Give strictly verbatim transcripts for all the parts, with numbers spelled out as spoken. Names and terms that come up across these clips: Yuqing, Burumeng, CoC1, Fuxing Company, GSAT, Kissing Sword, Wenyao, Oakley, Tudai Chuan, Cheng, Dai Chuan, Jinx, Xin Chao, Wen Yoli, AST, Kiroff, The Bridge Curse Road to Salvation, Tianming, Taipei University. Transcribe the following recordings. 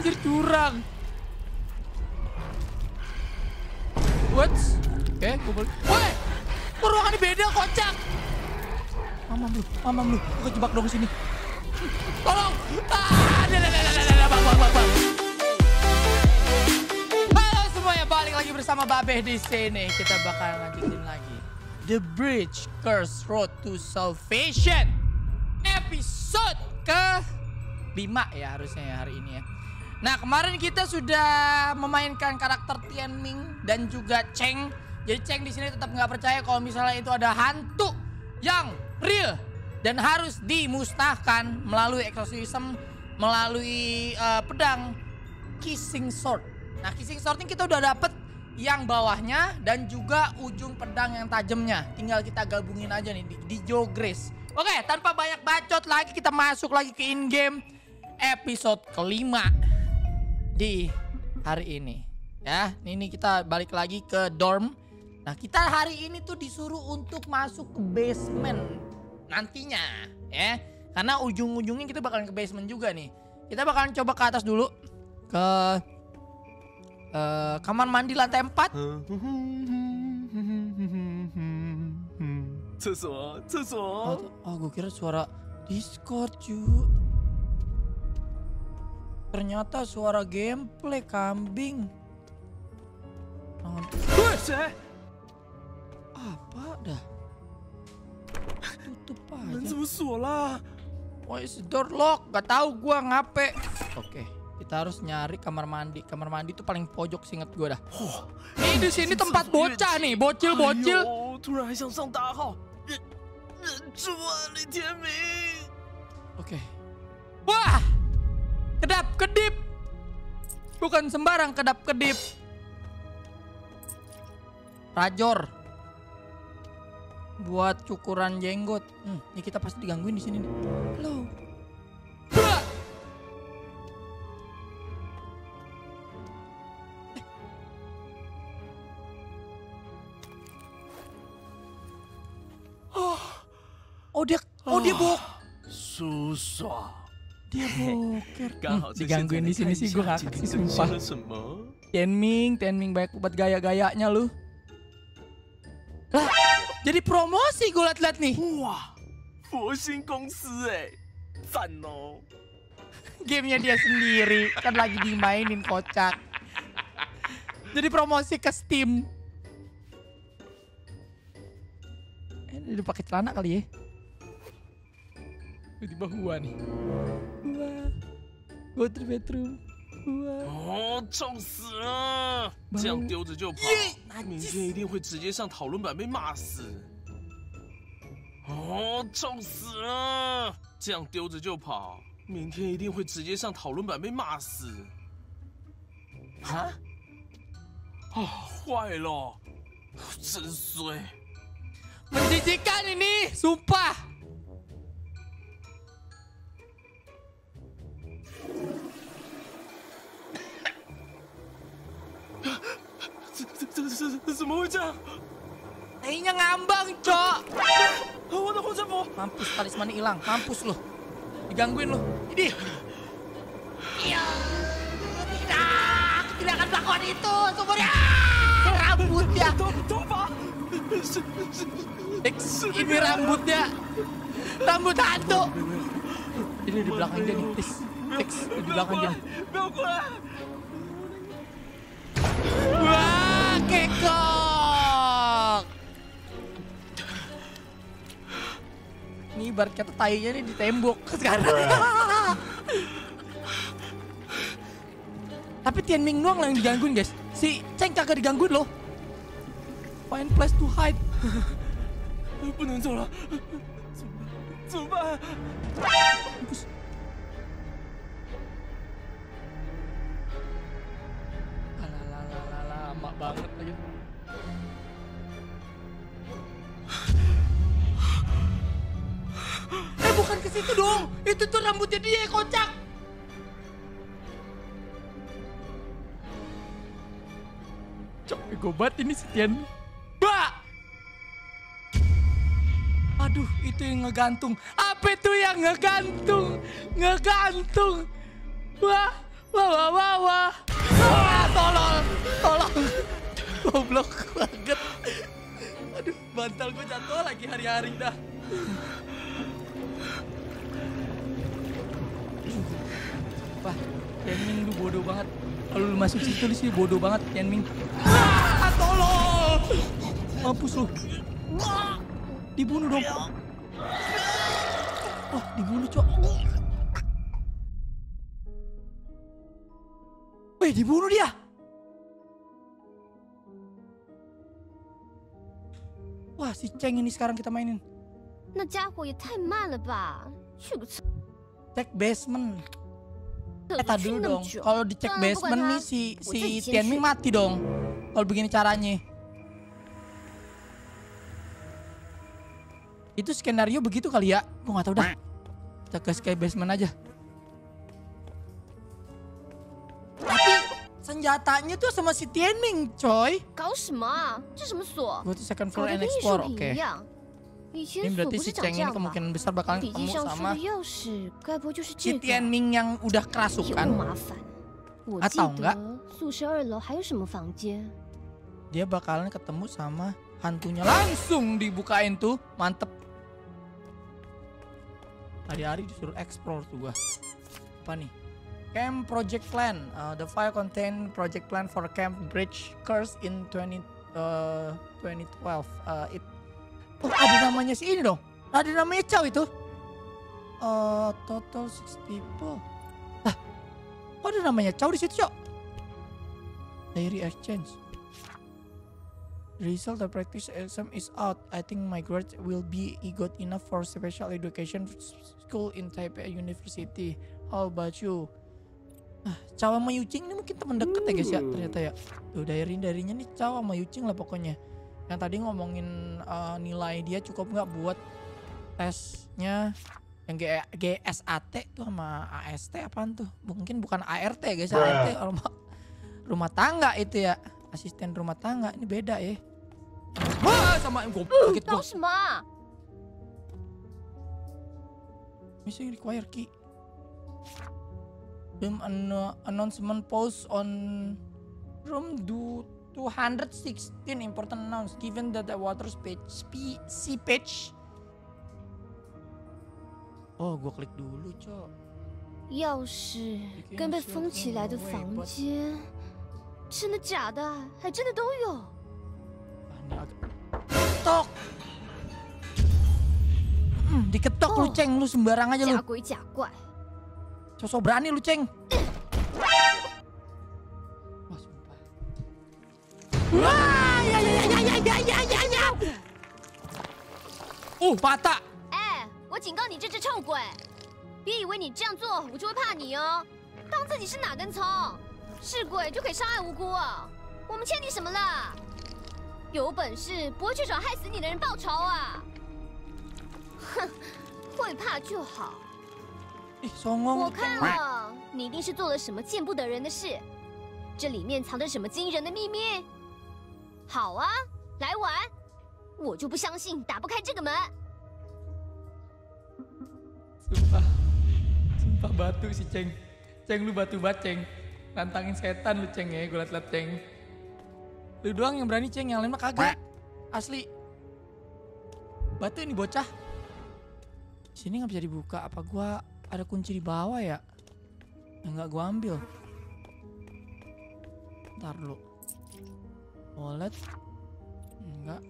Anjir, curang. What? Oke, kumpul. Woi, ruangannya beda, kocak. Mamam lu, mamam lu, aku jebak dong sini. Tolong. Ah, dada, dada, dada, bang, bang, bang, bang. Halo semuanya, balik lagi bersama Babeh di sini. Kita bakal lanjutin lagi The Bridge Curse Road to Salvation. Episode ke lima ya harusnya ya hari ini ya. Nah, kemarin kita sudah memainkan karakter Tianming dan juga Cheng. Jadi Cheng di sini tetap nggak percaya kalau misalnya itu ada hantu yang real dan harus dimusnahkan melalui eksorsisme, melalui uh, pedang Kissing Sword. Nah, Kissing Sword ini kita udah dapet yang bawahnya dan juga ujung pedang yang tajamnya. Tinggal kita gabungin aja nih di, di Jogres. Oke, tanpa banyak bacot lagi kita masuk lagi ke in game episode kelima di hari ini ya. Ini kita balik lagi ke dorm. Nah, kita hari ini tuh disuruh untuk masuk ke basement nantinya ya, karena ujung-ujungnya kita bakalan ke basement juga nih. Kita bakalan coba ke atas dulu ke uh, kamar mandi lantai empat. Cesor, cesor. Oh, gue kira suara Discord cuy. Ternyata suara gameplay kambing. Apa dah? Tutup aja. Wah, is door lock. Gak tau gua ngape. Oke, kita harus nyari kamar mandi. Kamar mandi itu paling pojok seinget gua dah. Ini di sini tempat bocah nih, bocil-bocil. Oke. Wah! Kedap-kedip. Bukan sembarang kedap-kedip. Rajor. Buat cukuran jenggot. Hmm, ini kita pasti digangguin di sini nih. Halo. Wah. Oh. Oh dia, oh dia bok. Susah. Dia boker. Hmm, digangguin di sini sih gue ngakak sih sumpah. Tianming, Tianming banyak obat gaya-gayanya lu. Lah, jadi promosi gue liat-liat nih. Wah. Fuxing Company eh. Zano. Game-nya dia sendiri kan lagi dimainin kocak. Jadi promosi ke Steam. Eh, udah pakai celana kali ya. Tiba-tiba Hua nih. Hua. Go to bedroom. Hua. Oh, congsa. Jangan diuji jauh. Mungkin ini akan langsung sang taulun ban, dimaksi. Oh, congsa. Jangan diuji jauh. Mungkin ini akan langsung sang taulun ban, dimaksi. Hah? Ah,坏了. Zhen sui. Menjijikan ini, sumpah. Kayaknya ngambang, cok. Mampus, talisman hilang. Mampus lu. Digangguin lu. Ini. Iya. Tidak. Tidak akan melakukan itu. Sumbernya. Rambutnya. Ini rambutnya. Rambut hantu. Ini di belakang dia nih. Teks. Di belakang dia. Wah, kekok. Ini ibarat kata tainya nih di tembok sekarang. Tapi Tianming doang yang digangguin, guys. Si Cheng kagak digangguin loh. Find place to hide. Coba. Banget aja. Eh, bukan ke situ dong. Itu tuh rambutnya dia, kocak. Cok, gobat ini Setian. Ba. Aduh, itu yang ngegantung. Apa itu yang ngegantung? Ngegantung. Wah. Wah, wah, wah, wah. Wah, tolong, tolong. Goblok banget. Aduh, bantal gue jatuh lagi hari-hari dah. Wah, Tianming lu bodoh banget. Kalau lu masuk situ lu sih bodoh banget, Tianming. Ah, tolong. Mampus lu. Dibunuh dong. Wah, dibunuh, Cok. Weh, dibunuh dia. Wah, si Cheng ini sekarang kita mainin. Cek basement. Kita dulu dong. Kalau dicek basement nih si si Tianming mati dong. Kalau begini caranya. Itu skenario begitu kali ya? Gua nggak tahu dah. Kita ke sky basement aja. Tapi senjatanya tuh sama si Tianming, coy. Kau semua. Gua tuh second floor and explore, oke. Okay. Ini berarti si Cheng ini kemungkinan besar bakalan ketemu sama si Tianming yang udah kerasukan. Atau enggak, dia bakalan ketemu sama hantunya. Langsung dibukain tuh, mantep. Hari-hari disuruh explore tuh gua. Apa nih? Camp Project Plan. Uh, the file contain project plan for Camp Bridge Curse in twenty twelve. Uh, it Oh, ada namanya si ini dong. Ada namanya Chao itu. Uh, total enam puluh people. Lah, kok ada namanya Chao di situ, Chao? Diary exchange. Result of practice exam is out. I think my grades will be good enough for special education school in Taipei University. How about you? Nah, Chao sama Yuqing ini mungkin teman dekat ya guys ya, ternyata ya. Tuh, diary-diarinya nih Chao sama Yuqing lah pokoknya. Yang tadi ngomongin uh, nilai dia cukup nggak buat tesnya yang G S A T tuh sama A S T apaan tuh? Mungkin bukan A R T ya guys, A R T rumah, rumah tangga itu ya. Asisten rumah tangga ini beda ya. Wah, sama yang goblok gitu. Missing require key. Film announcement post on room do two hundred sixteen important nouns given that the water seepage. Oh, gua klik dulu, Cok. Ketok. Hmm, diketok lu, Cheng, lu sembarang aja lu. Sosok berani lu, Cheng. Wah, ya ya ya ya ya ya ya ya. Oh, patah. Eh, gua jingkau ni zhe zhe chou gui. Bie yi wei ni zhe yang zuo, wo jiu wei pa ni oh. Dang zi ji shi na gen cong. Shi gui jiu kei shang ai wu gu ah. Wo men qian ni shen me le? You ben shi bu wei qi zhuang hai si ni de ren bao chao ah. Heh, hui pa jiu hao. Ih, songong. Wo kan le, ni ding shi zuo le shen me jian bu de ren de shi. Zhe li mian cang de shen me jin ren de mi mi? 好啊，来玩！我就不相信打不开这个门。Sumpah, sumpah batu si Cheng, Cheng lu batu bat Cheng, nantangin setan lu Cheng ya, gue liat-liat Cheng. Lu doang yang berani Cheng, yang lain mah kagak, asli. Batu ini bocah. Sini nggak bisa dibuka, apa gua ada kunci di bawah ya? Enggak gua ambil. Ntar lu. Wallet enggak,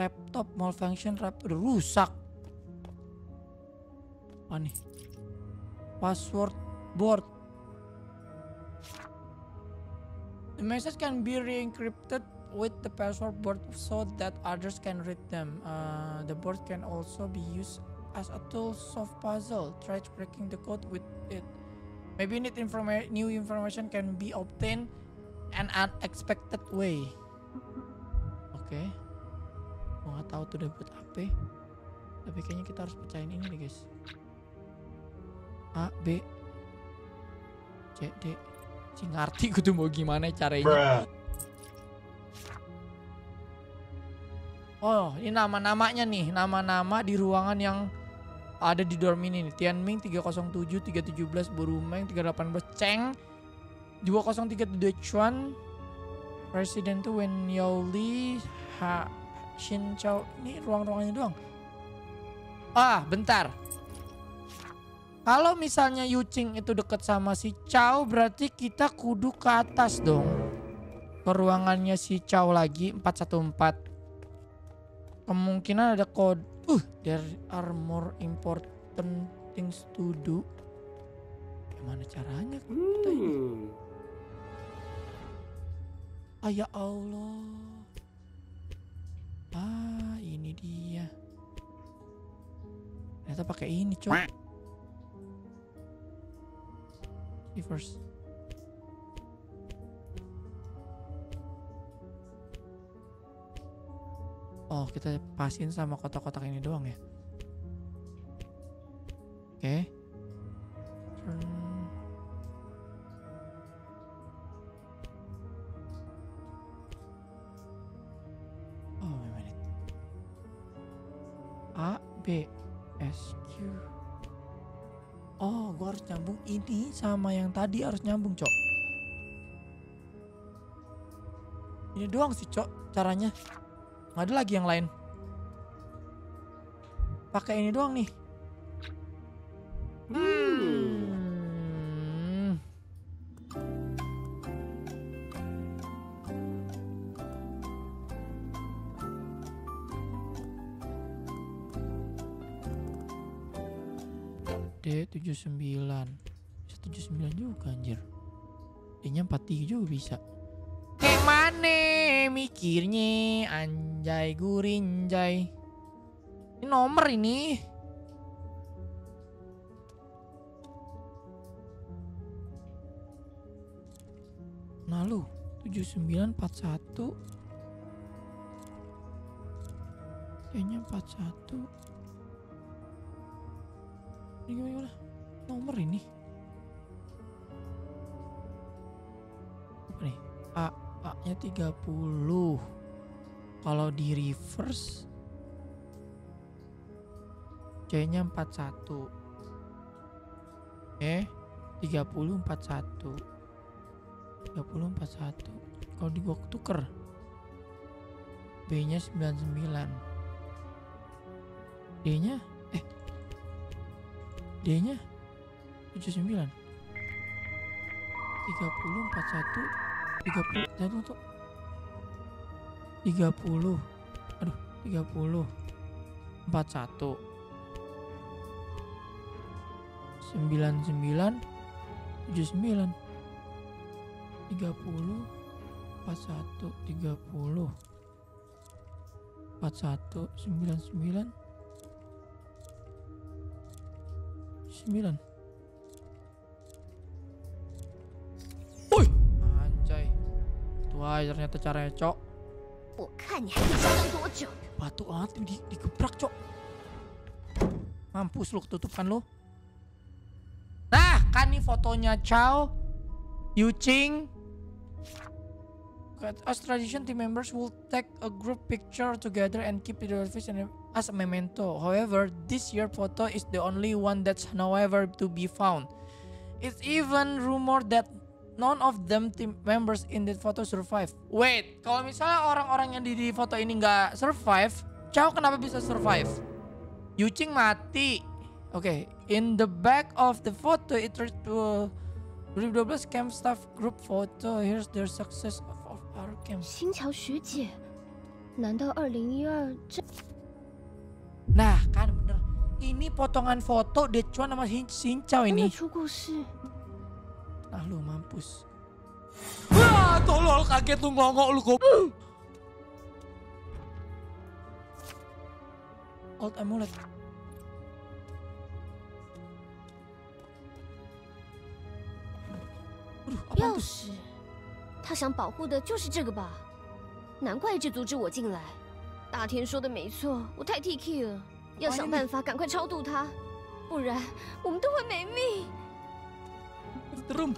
laptop malfunction, laptop udah rusak. Apa nih? Password board. The message can be re-encrypted with the password board so that others can read them. Uh, the board can also be used as a tool, soft puzzle. Try breaking the code with it. Maybe need informa- new information can be obtained an unexpected way. Oke, okay. Gua nggak tahu tuh udah buat apa. Tapi kayaknya kita harus pecahin ini nih guys. A, B, C, D. Cing ngerti gue tuh mau gimana caranya. Bruh. Oh, ini nama-namanya nih, nama-nama di ruangan yang ada di dorm ini nih. Tianming tiga nol tujuh, tiga satu tujuh, Burumeng tiga satu delapan, Cheng dua nol tiga, Tudai Chuan, President tuh Wen Yoli, ha, Xin Chao. Ini ruang-ruangannya doang. Ah, bentar. Kalau misalnya Yuqing itu deket sama si Chao, berarti kita kudu ke atas dong. Ke ruangannya si Chao lagi, empat satu empat. Kemungkinan ada kode. Uh, there are more important things to do. Gimana caranya? Kita ini? Ah, ya Allah. Ah, ini dia. Ternyata pakai ini, coy. First. Oh, kita pasin sama kotak-kotak ini doang ya. Oke. Okay. Nyambung ini sama yang tadi harus nyambung, Cok. Ini doang sih, Cok, caranya. Nggak ada lagi yang lain. Pakai ini doang nih. Hmm. D tujuh sembilan. tujuh sembilan juga anjir. Ini empat tiga juga bisa. Kayak mana mikirnya anjay gurinjay. Ini nomor ini. Nah lu tujuh sembilan empat satu. Kayaknya empat satu. Ini gimana, gimana? Nomor ini. Nih, A, A-nya tiga puluh. Kalau di reverse C-nya empat satu. Eh, tiga puluh empat satu. tiga puluh empat satu. Kalau di gua tuker B-nya sembilan sembilan. D-nya eh D-nya tujuh sembilan. tiga puluh empat satu. tiga puluh, tiga puluh, aduh, tiga puluh, empat satu, sembilan sembilan, tujuh sembilan, tiga puluh, empat satu, tiga puluh, empat satu, sembilan sembilan, sembilan. Wah, ternyata caranya, Cok. Batu hati di, digebrak, Cok. Mampus lu, ketutupkan lu. Nah, kan nih fotonya Chao, Yuqing. As tradition, team members will take a group picture together and keep it as a memento. However, this year photo is the only one that's however to be found. It's even rumored that none of them team members in the photo survive. Wait, kalau misalnya orang-orang yang di, di foto ini nggak survive, Chao kenapa bisa survive? Yuqing mati. Oke, okay. In the back of the photo it reads to dua ribu dua belas camp staff group photo. Here's their success of, of our camp. Xin Chao Xuejie, nandao dua ribu satu. Nah, kan bener. Ini potongan foto De Chuan sama Xin Chao ini. Ah lu mampus. Wah, tolol, kaget lu, ngongok lu kok. Old amulet. Aduh, apa tuh? Dia想保护的就是这个吧。难怪一直阻止我进来。大田说的没错，我太 T K 了。要想办法赶快超度他，不然我们都会没命。 Room.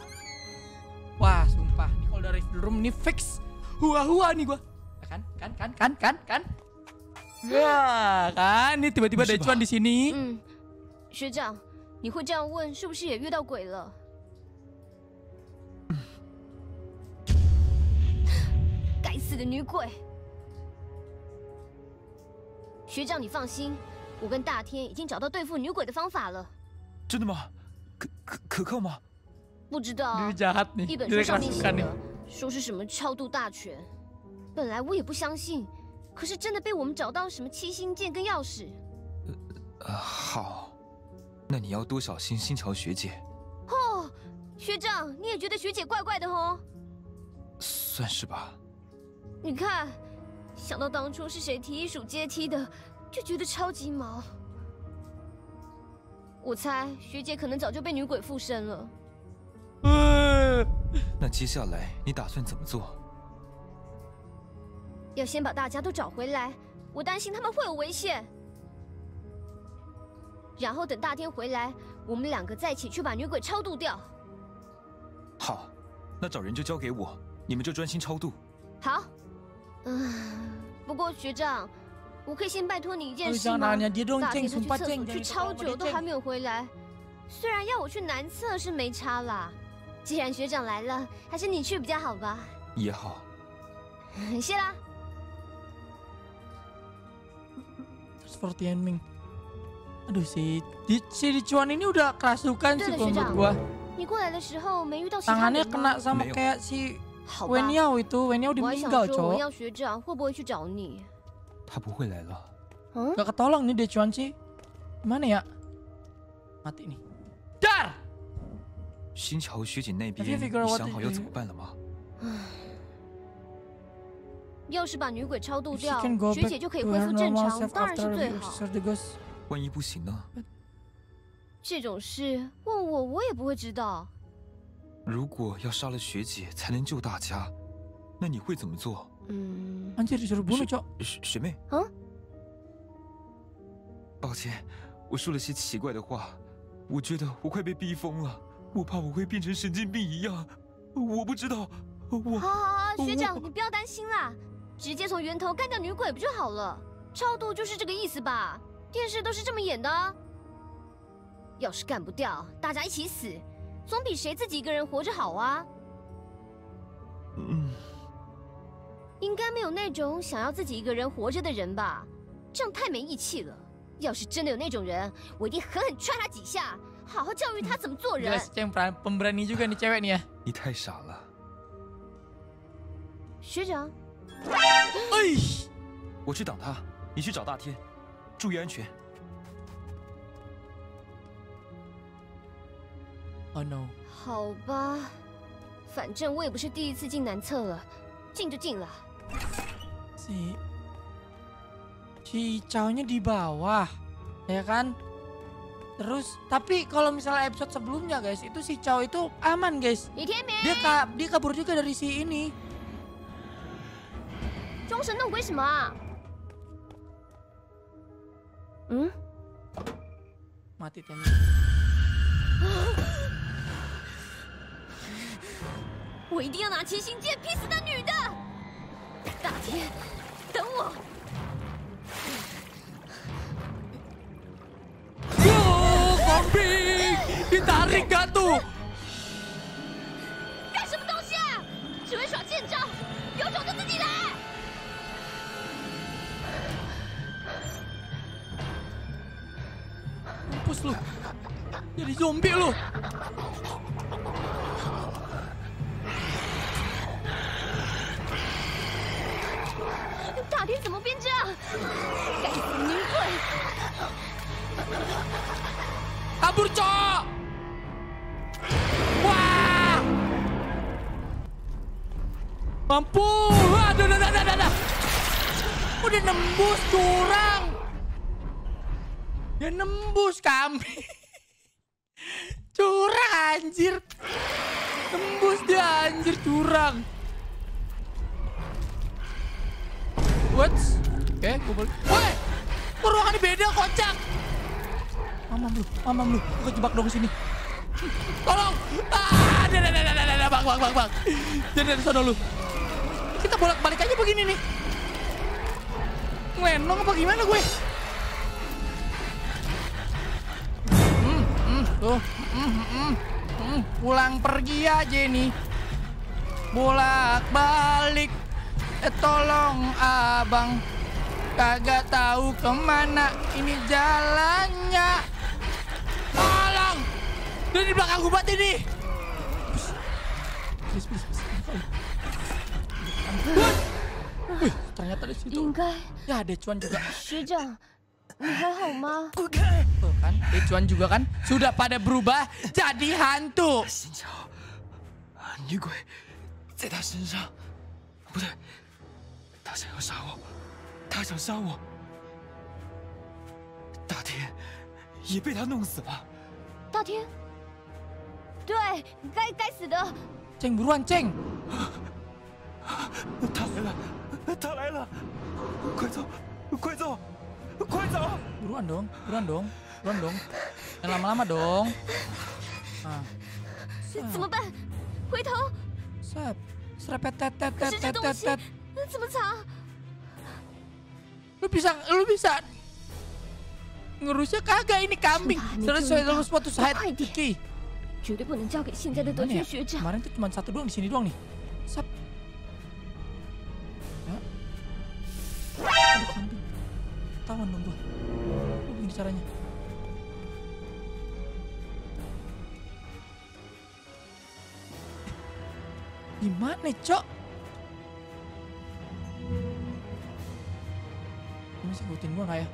Wah, sumpah ini kalau dari room ini fix hua-hua nih gua. Kan kan kan kan kan kan. Wah, kan? Ini tiba-tiba Dai Chuan di sini. Hmm. Shujang, ni hui jiang wen, shi bu shi ye yue dao gui le? Gai si de nu gui. Shujang, ni fang xin, wo gen Da Tian yijing zhao dao dui fu nu gui de fang fa le. Zhen de ma? Ke ke ke ma? Bu zhi dao. Lu jahat nih. Di bensu shang mian xie de, shuo shi shenme chao du da quan. Benlai wo ye bu xiang xin. 可是真的被我们找到什么七星剑跟钥匙？呃，好，那你要多小心新桥学姐。哦，学长，你也觉得学姐怪怪的哦？算是吧。你看，想到当初是谁提议数阶梯的，就觉得超级毛。我猜学姐可能早就被女鬼附身了。嗯，那接下来你打算怎么做？ 要先把大家都找回来，我担心他们会有危险。然后等大天回来，我们两个再一起去把女鬼超度掉。好，那找人就交给我，你们就专心超度。好，嗯，不过学长，我可以先拜托你一件事吗？大天去厕所去超久都还没有回来，虽然要我去男厕是没差啦。既然学长来了，还是你去比较好吧。也好。谢啦。 For Tianming. Aduh si si Dichuan ini udah kerasukan sih menurut gua. Tangannya kena sama kayak si Wenyao itu. Wenyao udah meninggal, cowok. Gak ketolong nih Dichuan sih. Gimana ya? Mati nih. Dar! Xin Chao Xujin那边, 你想好要怎么办了吗? 要是把女鬼超度掉，学姐就可以恢复正常，当然是最好。万一不行呢？这种事问我，我也不会知道。如果要杀了学姐才能救大家，那你会怎么做？嗯，学学妹，嗯，抱歉，我说了些奇怪的话，我觉得我快被逼疯了，我怕我会变成神经病一样，我不知道，我。好好好，学长，你不要担心啦。 直接从源头干掉女鬼不就好了？超度就是这个意思吧？电视都是这么演的啊。要是干不掉，大家一起死，总比谁自己一个人活着好啊。嗯。应该没有那种想要自己一个人活着的人吧？这样太没义气了。要是真的有那种人，我一定狠狠踹他几下，好好教育他怎么做人。Pemberani juga nih cewek nih ya. 你太傻了。学长。 哎，我去挡他，你去找大天，注意安全。Oh no！ 好吧，反正我也不是第一次进男厕了，进就进了。Si si cowoknya di bawah, ya kan? Terus, tapi kalau misalnya episode sebelumnya, guys, itu si cowok itu aman, guys. Dia ka dia kabur juga dari si ini. 装神弄鬼什么啊？嗯？妈的！我一定要拿七星剑劈死那女的！大天，等我！哟，王兵，你打人干多！干什么东西啊？只会耍剑招，有种就自己来！ Mampus lu, jadi zombie lu. Tadi kenapa jadi begini? Kayak kabur cok. Wah, mampus. Aduh, aduh, aduh, aduh. Udah nembus kurang. Dia nembus kami. Curang anjir. Nembus dia anjir curang. What? Oke, gue balik. Woi! Ruangannya beda kocak. Mamam lu, mamam lu. Gue jebak dong sini. Tolong. Ah, dah dah dah dah bang bang bang bang. Jangan dari sana lu. Kita bolak-balik aja begini nih. Lenong apa gimana gue? Hmm, hmm, tuh, hmm, hmm, hmm. Pulang pergi aja nih. Bolak-balik, eh, tolong abang. Kagak tahu kemana ini jalannya. Tolong! Dia di belakang gubat ini. Wih, ternyata di situ. Ya, ada Chuan juga. Tuh kan, ada Chuan juga kan. Sudah pada berubah jadi hantu. Ini gue. Cheng, buruan, Cheng. Buruan dong, buruan dong, buruan dong. Jangan lama-lama dong. Ah. Ah. Set, serepetetetetetetet. Lu bisa, lu bisa ngerusnya kagak ini kambing. Terus suatu saat Ki. Kemarin tuh cuma satu doang di sini doang nih. Sat. Ada kambing. Tawan dong gua. Begini caranya. Gimana, Cok? Masih ngikutin gua nggak ya?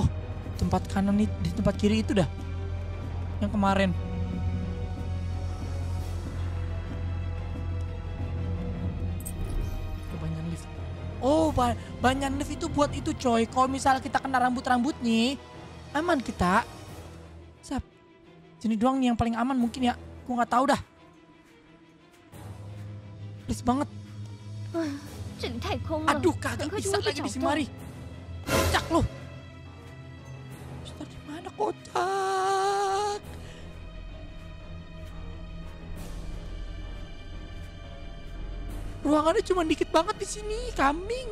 Oh, tempat kanan nih, di tempat kiri itu dah. Yang kemarin. Banyan lift. Oh, ba banyan lift itu buat itu, coy. Kalau misalnya kita kena rambut-rambut nih, aman kita. Sap. Sini doang nih yang paling aman mungkin ya. Gua nggak tahu dah. Please banget. Aduh, kagak bisa lagi di simari. Kocak loh. Start di mana kocak? Ruangannya cuma dikit banget di sini, kambing.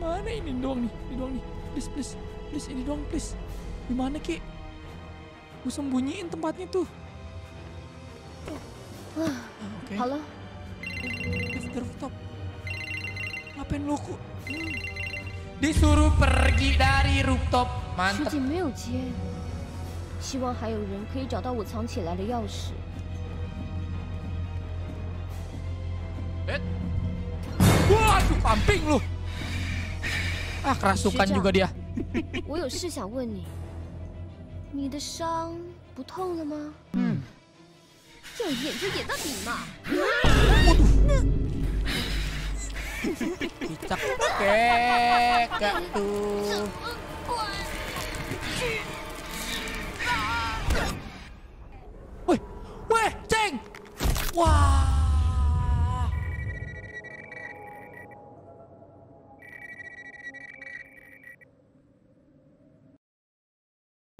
Mana ini doang nih, ini doang nih, please please please ini doang please. Gimana Ki? Gue sembunyiin tempatnya tuh. Ah, oke. Okay. Halo. Lift rooftop. Ngapain lu kok? Hmm. Disuruh pergi dari rooftop. Mantap. Eh. Wah, tuh pamping lu. Ah, kerasukan juga dia. Hmm. Cicak kekak tuh. Wih, wih, Cheng. Wah.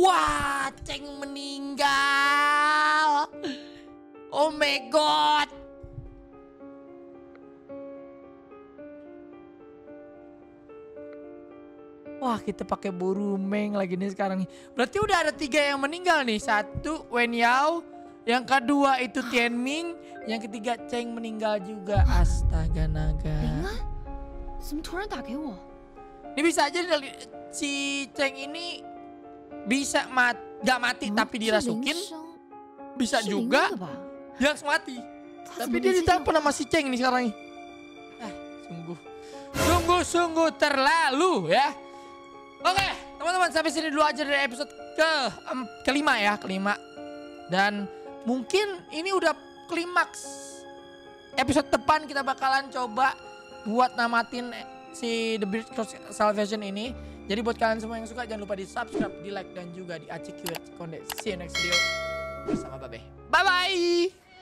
Wah, Cheng meninggal. Oh my god. Wah, kita pakai Burumeng lagi nih sekarang nih. Berarti udah ada tiga yang meninggal nih. Satu Wenyao, yang kedua itu Tianming, yang ketiga Cheng meninggal juga. Astaga naga. Ini bisa aja si Cheng ini bisa mat, gak mati tapi dirasukin. Bisa juga yang mati. Tapi dia ditelepon sama si Cheng nih sekarang nih. Ah, sungguh. Sungguh-sungguh terlalu ya. Oke, teman-teman, sampai sini dulu aja dari episode ke um, kelima ya, kelima. Dan mungkin ini udah klimaks. Episode depan kita bakalan coba buat namatin si The Bridge Curse Road to Salvation ini. Jadi buat kalian semua yang suka, jangan lupa di subscribe, di like, dan juga di A C Q Konde. See you next video bersama Babe. Bye-bye.